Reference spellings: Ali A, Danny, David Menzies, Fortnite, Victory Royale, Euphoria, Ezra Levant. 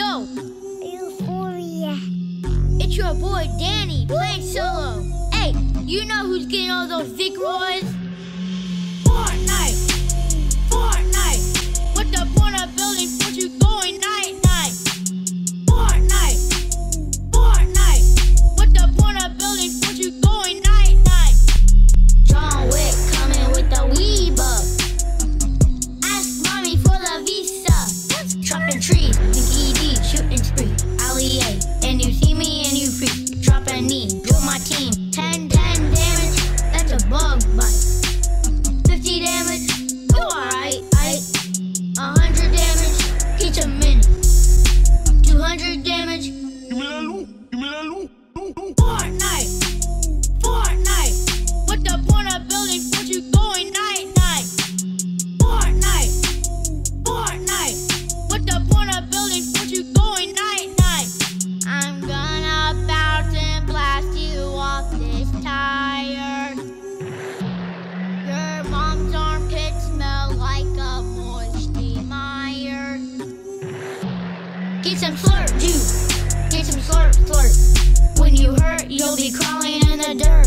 go! Euphoria. It's your boy Danny playing solo. Hey, you know who's getting all those Vic Roy's? Fortnite! Fortnite! What the point of building for you going night-night? Fortnite! Fortnite! What the point of building for you going night-night? John Wick coming with the Weebo. Ask mommy for the visa. Chopping trees, Nikki D, shooting spree. Ali A, and you see me and you freak. Drop a knee, join my team. 10-10 damage, that's a bug bite. 50 damage, you alright, aight. 100 damage, each a minute. 200 damage. Fortnite! Fortnite! What the point of building for you going night-night? Fortnite! Fortnite! What the point of building for you going night-night? I'm gonna bounce and blast you off this tire. Get some slurp juice, get some slurp slurp. When you hurt, you'll be crawling in the dirt.